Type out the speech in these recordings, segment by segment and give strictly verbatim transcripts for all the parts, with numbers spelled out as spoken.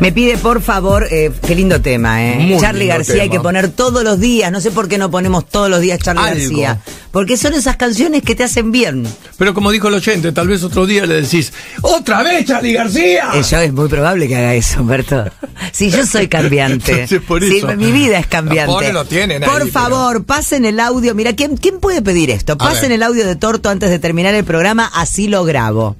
Me pide, por favor, eh, qué lindo tema, ¿eh? Muy Charlie García tema. Hay que poner todos los días. No sé por qué no ponemos todos los días Charlie Algo. García. Porque son esas canciones que te hacen bien. Pero como dijo el oyente, tal vez otro día le decís, ¡otra vez Charlie García! Eh, yo es muy probable que haga eso, Humberto. Si yo soy cambiante. Entonces, por eso. Si, mi vida es cambiante. Pobre lo tienen ahí, por favor, pero... pasen el audio. Mira, ¿quién, ¿quién puede pedir esto? Pasen el audio de Torto antes de terminar el programa, así lo grabo.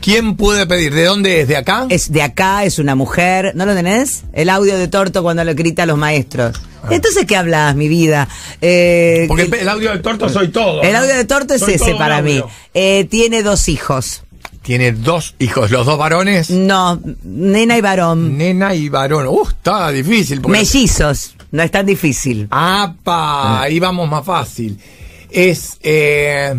¿Quién puede pedir? ¿De dónde es? ¿De acá? Es de acá, es una mujer. ¿No lo tenés? El audio de Torto cuando le grita a los maestros. Ah. Entonces, ¿qué hablas, mi vida? Eh, Porque el, el audio de Torto soy todo. El audio de Torto es ese para mí. Eh, tiene dos hijos. Tiene dos hijos, ¿los dos varones? No, nena y varón. Nena y varón. Uh, está difícil. Porque... mellizos, no es tan difícil. ¡Apa! Ahí vamos más fácil. Es... Eh...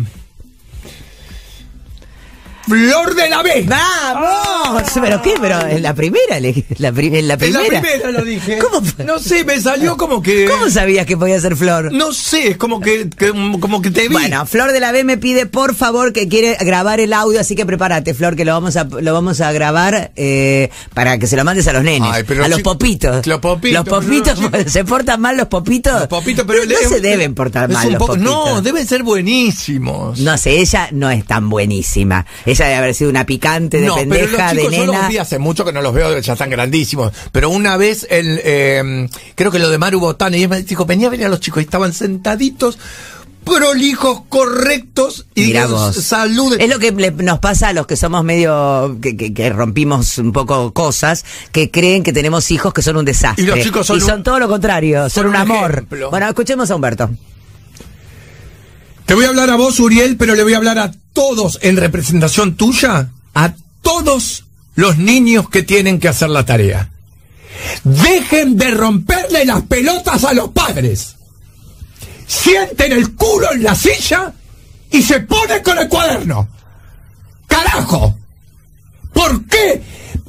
Flor de la B. ¡Vamos! ¡Oh! ¿Pero qué? Pero en la primera, la prim en la primera. En la primera lo dije. ¿Cómo? No sé, me salió como que... ¿Cómo sabías que podía ser Flor? No sé, es como que, que, como que te vi. Bueno, Flor de la B me pide, por favor, que quiere grabar el audio, así que prepárate, Flor, que lo vamos a, lo vamos a grabar eh, para que se lo mandes a los nenes. Ay, pero a los si, popitos. Los popitos. Los popitos, no, no, ¿se portan mal los popitos? Los popitos, pero... No, le, no se deben portar mal los po popitos. No, deben ser buenísimos. No sé, ella no es tan buenísima. Ella de haber sido una picante de no, pendeja, pero los de nena. Yo los vi hace mucho que no los veo, ya están grandísimos. Pero una vez, el, eh, creo que lo de Maru Botán, y me dijo, venía a venir a los chicos, y estaban sentaditos, prolijos, correctos, y los saludes. Es lo que le, nos pasa a los que somos medio, que, que, que rompimos un poco cosas, que creen que tenemos hijos que son un desastre. Y los chicos son, y son un, todo lo contrario, son un amor. Ejemplo. Bueno, escuchemos a Humberto. Te voy a hablar a vos, Uriel, pero le voy a hablar a todos en representación tuya, a todos los niños que tienen que hacer la tarea. Dejen de romperle las pelotas a los padres. Sienten el culo en la silla y se ponen con el cuaderno. ¡Carajo! ¿Por qué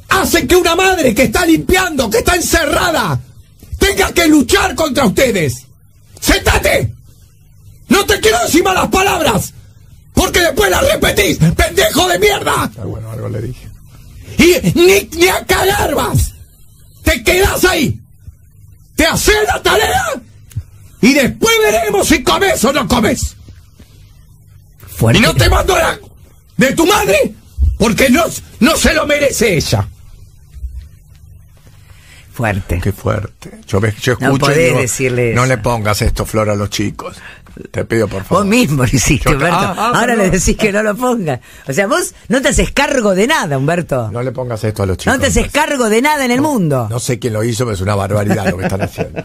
hacen que una madre que está limpiando, que está encerrada, tenga que luchar contra ustedes? ¡Séntate! ¡No te quiero decir malas palabras! Porque después las repetís, pendejo de mierda. Ah, bueno, algo le dije. Y ni, ni a cagar vas. Te quedás ahí. Te haces la tarea. Y después veremos si comes o no comes. Fuerte. Y no te mando la de tu madre porque no, no se lo merece ella. Fuerte. Qué fuerte. Yo, yo escucho. No podés digo, decirle no eso. Le pongas esto, Flor, a los chicos. Te pido por favor. Vos mismo lo hiciste, yo, Humberto. Ah, ah, ahora no. Le decís que no lo pongas. O sea, vos no te haces cargo de nada, Humberto. No le pongas esto a los chicos. No te haces cargo de nada en el no, mundo. No sé quién lo hizo, pero es una barbaridad lo que están haciendo.